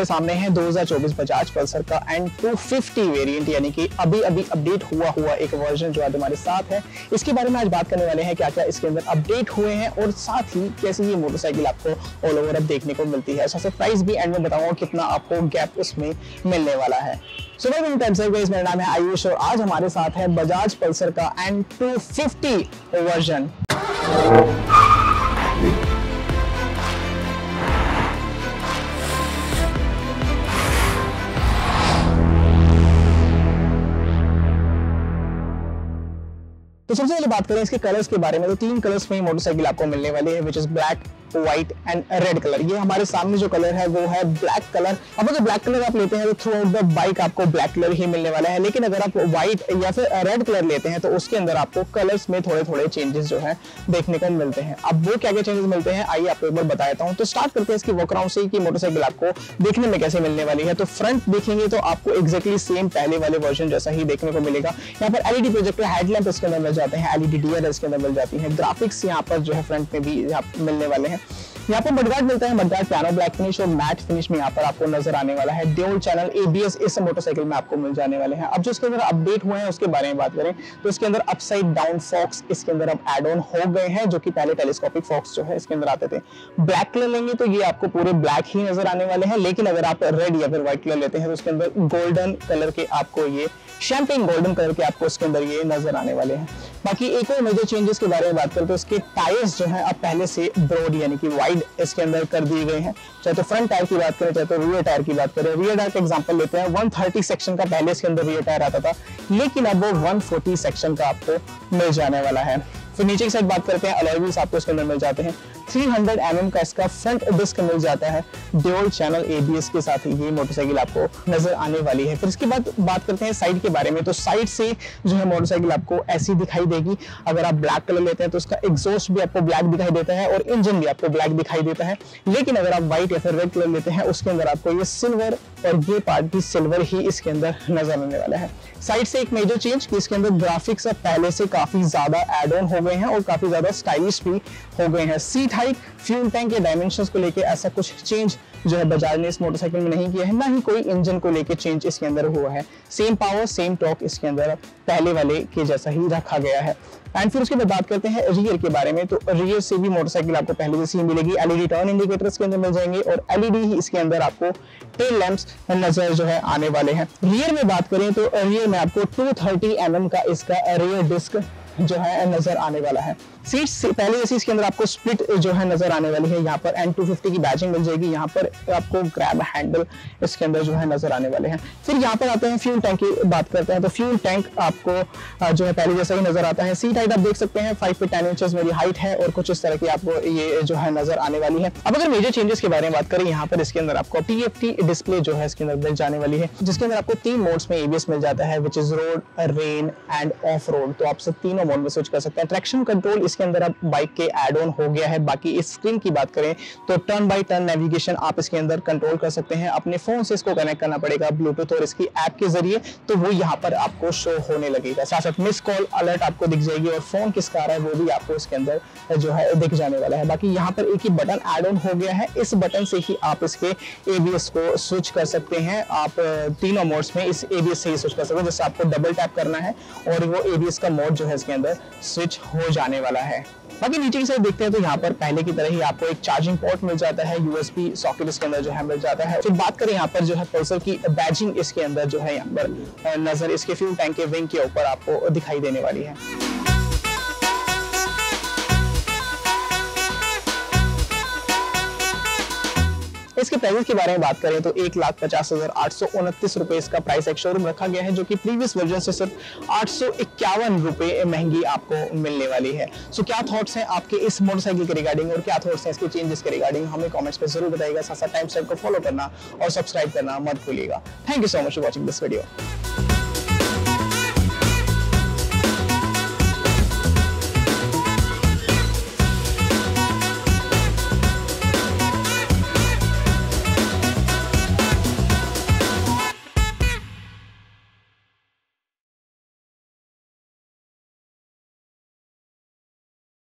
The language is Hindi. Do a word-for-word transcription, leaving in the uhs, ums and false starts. हमारे सामने है दो हज़ार चौबीस बजाज पल्सर का एन टू फिफ्टी वेरिएंट, यानी कि अभी अभी अपडेट हुआ हुआ एक वर्जन जो आज हमारे साथ है। इसके बारे में आज बात करने वाले हैं क्या क्या इसके अंदर अपडेट हुए हैं और साथ ही कैसे ये मोटरसाइकिल आपको ऑल ओवर अब देखने को मिलती है। सबसे प्राइस भी एंड में बताऊंगा कितना आपको गैप उसमें मिलने वाला है। सो गाइस, मेरा नाम है आयुष और आज हमारे साथ है बजाज पल्सर का एन टू फिफ्टी वर्जन। तो सबसे पहले बात करें इसके कलर्स के बारे में, तो तीन कलर्स में ही मोटरसाइकिल आपको मिलने वाली है, which is black, white and red colour. ये हमारे सामने जो कलर है वो है ब्लैक कलर। अब अगर ब्लैक कलर आप लेते हैं तो थ्रू आउट द बाइक आपको ब्लैक कलर ही मिलने वाला है, लेकिन अगर आप व्हाइट या फिर रेड कलर लेते हैं तो उसके अंदर आपको कलर्स में थोड़े थोड़े चेंजेस जो है देखने को मिलते हैं। अब वो क्या क्या चेंजेस मिलते हैं आइए आपको एक बार बताता हूँ। तो स्टार्ट करते हैं इसकी वॉकराउंड से कि मोटरसाइकिल आपको देखने में कैसे मिलने वाली है। तो फ्रंट देखेंगे तो आपको एक्जैक्टली सेम पहले वाले वर्जन जैसा ही देखने को मिलेगा। यहाँ पर एलईडी प्रोजेक्टर हेडलैम्प इसके अंदर मिल जाते हैं, एलईडी डीआर इसके अंदर मिल जाती है, ग्राफिक्स यहाँ पर जो है फ्रंट में भी मिलने वाले हैं। यहाँ पर मडगार्ड मिलता है, मडगार्ड पियानो ब्लैक फिनिश और मैट फिनिश में यहाँ पर आपको नजर आने वाला है। ड्यूल चैनल एबीएस इस मोटरसाइकिल में आपको मिल जाने वाले हैं। अब जो इसके अंदर अपडेट हुए हैं उसके बारे में बात करें तो इसके अंदर अपसाइड डाउन फॉक्स इसके अंदर अब एड ऑन हो गए हैं, जो कि पहले टेलीस्कोपिक फॉक्स जो है इसके अंदर आते थे। ब्लैक कलर लेंगे तो ये आपको पूरे ब्लैक ही नजर आने वाले हैं, लेकिन अगर आप रेड या फिर व्हाइट कलर लेते हैं तो उसके अंदर गोल्डन कलर के आपको ये शैम्पेन गोल्डन कलर के आपको इसके अंदर ये नजर आने वाले हैं। बाकी एक और मेजर चेंजेस के बारे में बात करें तो इसके टायर्स जो है अब पहले से ब्रॉड यानी कि वाइड इसके अंदर कर दिए गए हैं, चाहे तो फ्रंट टायर की बात करें चाहे तो रियर टायर की बात करें। रियर टायर का एग्जांपल लेते हैं, एक सौ तीस सेक्शन का पहले इसके अंदर रियर टायर आता था, लेकिन अब वो एक सौ चालीस सेक्शन का आपको मिल जाने वाला है। फिर नीचे की साइड बात करते हैं, अलॉय व्हील्स आपको इसके अंदर मिल जाते हैं, तीन सौ एम एम का इसका फ्रंट डिस्क मिल जाता है, ड्यूल चैनल एबीएस के साथ ये मोटरसाइकिल आपको नजर आने वाली है। फिर इसके बाद बात करते हैं साइड के बारे में, तो साइड से जो है मोटरसाइकिल आपको ऐसी दिखाई देगी। अगर आप ब्लैक कलर लेते हैं तो उसका एग्जॉस्ट भी आपको ब्लैक दिखाई देता है और इंजन भी आपको ब्लैक दिखाई देता है, लेकिन अगर आप व्हाइट या फिर रेड कलर लेते हैं उसके अंदर आपको ये सिल्वर और ये पार्ट भी सिल्वर ही इसके अंदर नजर आने वाला है। साइड से एक मेजर चेंज कि इसके अंदर ग्राफिक्स अब पहले से काफी ज्यादा एड ऑन हो गए हैं और काफी ज्यादा स्टाइलिश भी हो गए हैं। सीट हाइट, फ्यूल टैंक के डायमेंशंस को लेके ऐसा कुछ चेंज जो है बजाज ने इस मोटरसाइकिल में नहीं किया है, ना ही कोई इंजन को लेके चेंज इसके अंदर हुआ है। सेम पावर सेम टॉर्क इसके अंदर पहले वाले के जैसा ही रखा गया है। एंड फिर उसके बाद बात करते हैं रियर के बारे में, तो रियर से भी मोटरसाइकिल आपको पहले जैसी ही मिलेगी। एलईडी टर्न इंडिकेटर्स के अंदर मिल जाएंगे और एलईडी ही इसके अंदर आपको टेल लैंप्स नजर जो है आने वाले हैं। रियर में बात करें तो रियर में आपको दो सौ तीस एम एम का इसका रियर डिस्क जो है नजर आने वाला है। सीट से पहले जैसे इसके अंदर आपको स्प्लिट जो है नजर आने वाली है, यहाँ पर एन टू फिफ्टी की बैजिंग मिल जाएगी, यहाँ पर आपको ग्रैब हैंडल इसके अंदर जो है नजर आने वाले हैं। फिर यहाँ पर आते हैं फ्यूल टैंक की बात करते हैं, तो फ्यूल टैंक आपको जो है पहले जैसा ही नजर आता है। सीट हाइट आप देख सकते हैं फाइव फीट टेन इंचेस मेरी हाइट है और कुछ इस तरह की आपको ये जो है नजर आने वाली है। अब अगर मेजर चेंजेस के बारे में बात करें, यहाँ पर इसके अंदर आपको टी एफ टी डिस्प्ले जो है इसके अंदर मिल जाने वाली है, जिसके अंदर आपको तीन मोड्स में एबीएस मिल जाता है, which is road, rain and off road. तो आप सब तीनों मोड में स्विच कर सकते हैं। ट्रैक्शन कंट्रोल इसके अंदर अब बाइक के एड ऑन हो गया है। बाकी इस स्क्रीन की बात करें तो टर्न बाय टर्न नेविगेशन आप इसके अंदर कंट्रोल कर सकते हैं, अपने फोन से इसको कनेक्ट करना पड़ेगा ब्लूटूथ और इसकी ऐप के जरिए, तो वो यहाँ पर आपको शो होने लगेगा। साथ साथ मिस कॉल अलर्ट आपको दिख जाएगी और फोन किसका आ रहा है वो भी आपको इसके अंदर जो है दिख जाने वाला है। बाकी यहाँ पर एक ही बटन एड ऑन हो गया है, इस बटन से ही आप इसके एबीएस को स्विच कर सकते हैं। आप तीनों मोड्स में इस एबीएस से ही स्विच कर सकते हैं, जैसे आपको डबल टैप करना है और वो एबीएस का मोड जो है इसके अंदर स्विच हो जाने वाला है। बाकी नीचे की साइड देखते हैं तो यहाँ पर पहले की तरह ही आपको एक चार्जिंग पोर्ट मिल जाता है, यूएसबी सॉकेट इसके अंदर जो है मिल जाता है। फिर बात करें यहाँ पर जो है पल्सर की बैजिंग इसके अंदर जो है यहाँ पर नजर इसके फ्यूल टैंक के विंग के ऊपर आपको दिखाई देने वाली है। इसके प्राइस के बारे में बात करें तो एक लाख पचास हजार आठ सौ उनतीस रुपए इसका प्राइस एक शोरूम रखा गया है, जो कि प्रीवियस वर्जन से सिर्फ आठ सौ इक्यावन रुपए महंगी आपको मिलने वाली है। सो क्या थॉट्स हैं आपके इस मोटरसाइकिल के रिगार्डिंग और क्या थॉट्स हैं इसके चेंजेस के रिगार्डिंग हमें कमेंट्स पे जरूर बताइएगा। साथ साथ टाइम स्टैम्प को फॉलो करना और सब्सक्राइब करना मत भूलिएगा। Thank you so much for watching this video.